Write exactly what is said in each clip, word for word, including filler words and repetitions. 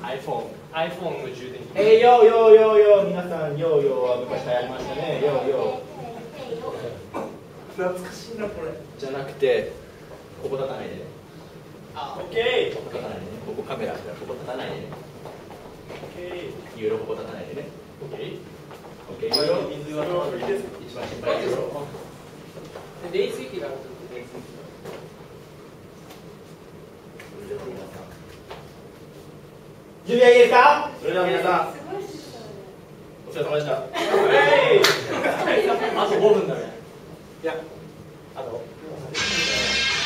iPhone、iPhone の充電器。えー、よーよーよーよー、皆さん、よーよーは昔流行りましたね、よーよー。懐かしいな、これ。じゃなくて、ここ立たないでね。あ、オッケー。ここ立たないでね。ここカメラあるから、ここ立たないでね。オッケー。ユーロ、ここ立たないでね。オッケー。オッケー。水は一番心配ですよ。冷水器があると冷水器。準備はいいですか？それでは皆さん、お疲れ様でした。あとごふんだね。いや、あと。最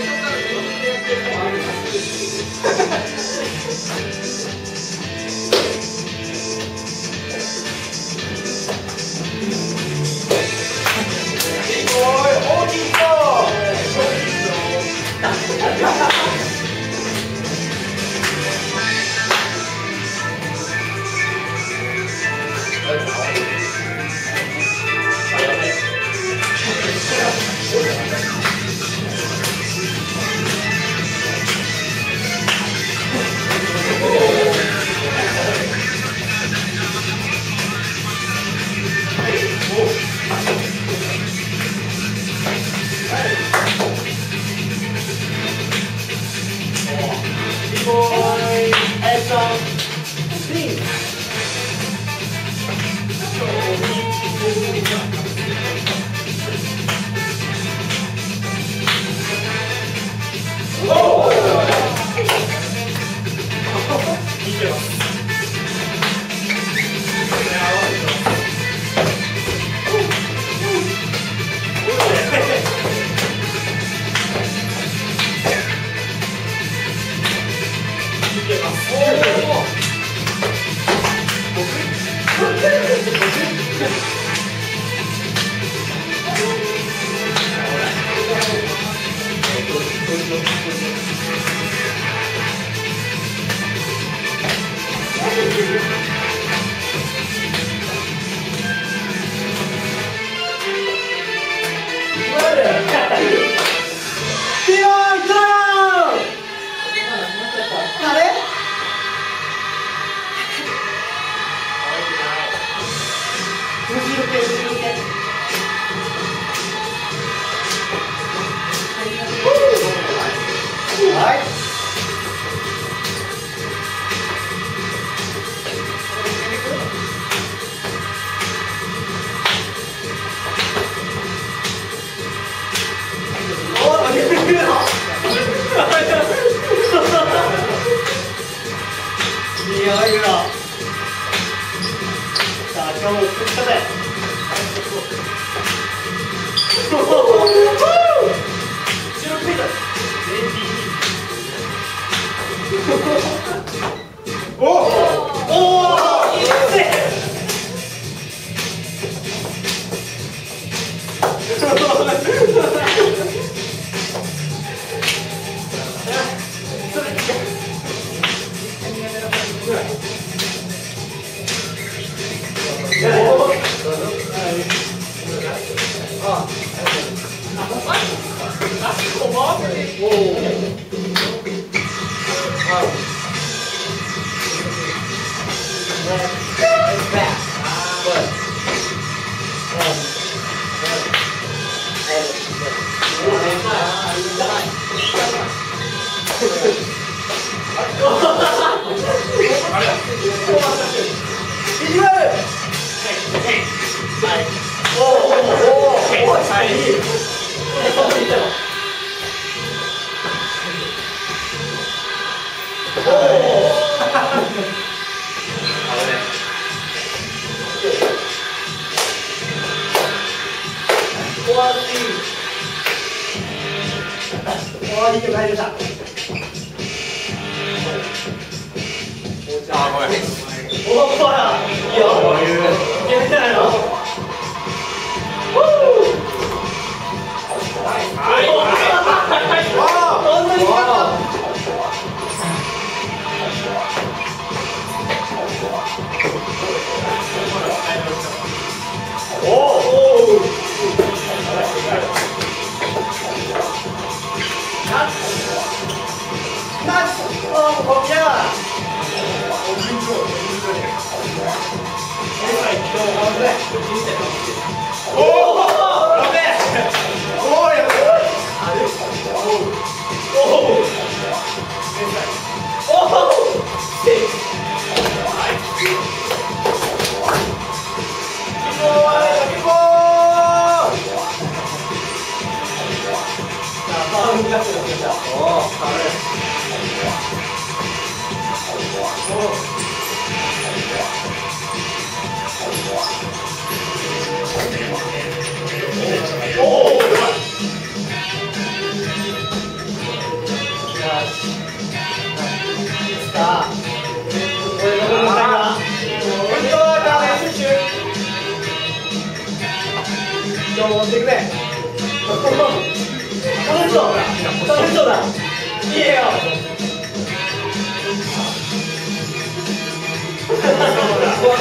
初から自分でやってるのもあります。おー、を持っていくね。楽しそうだ、楽しそうだ、いいよ。怖い。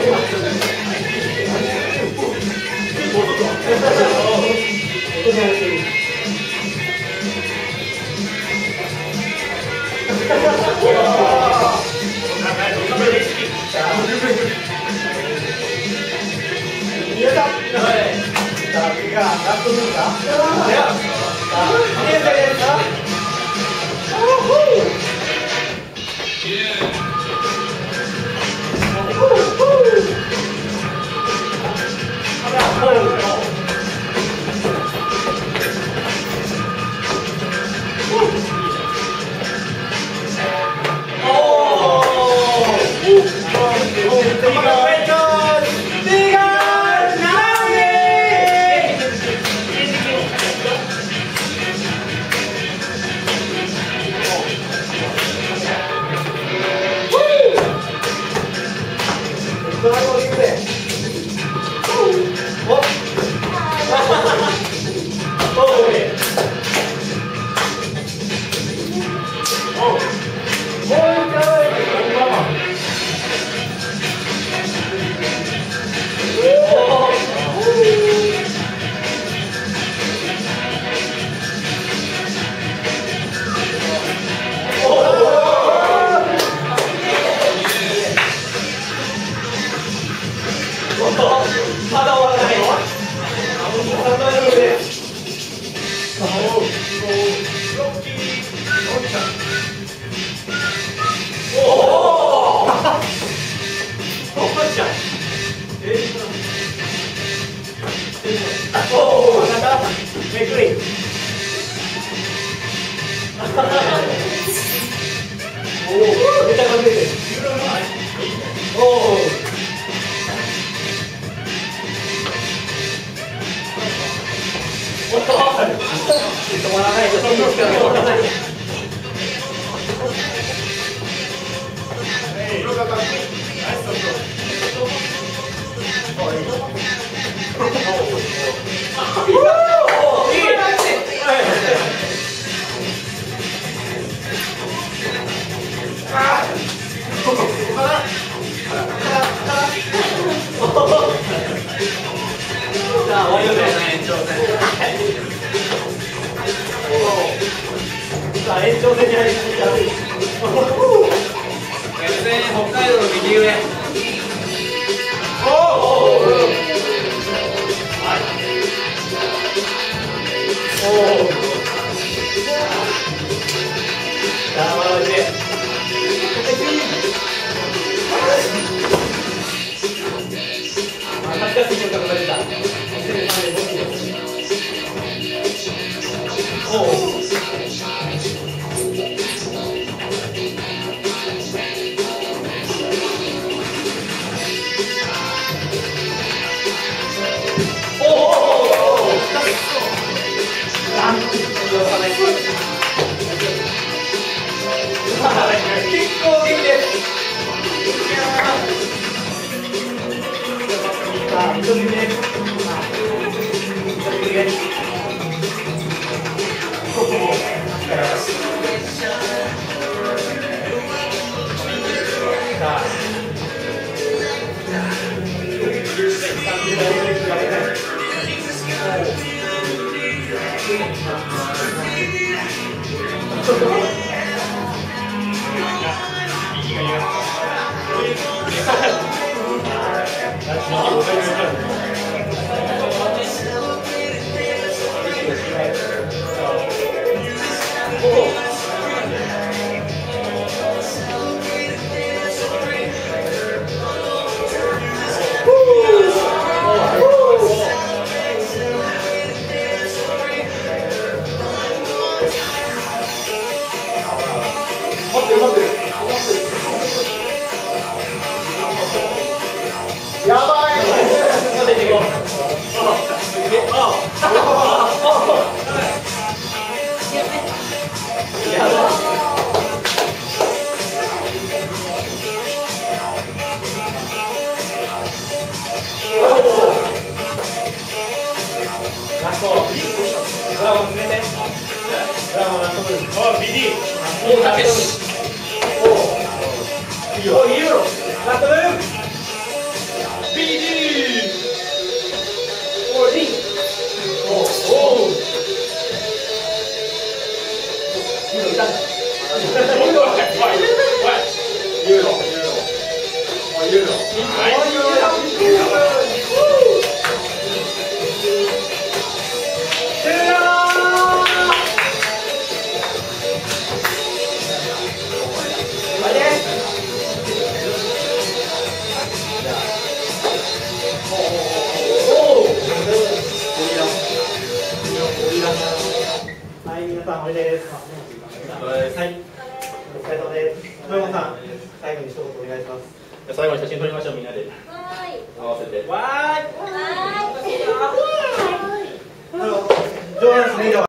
待って待って待って。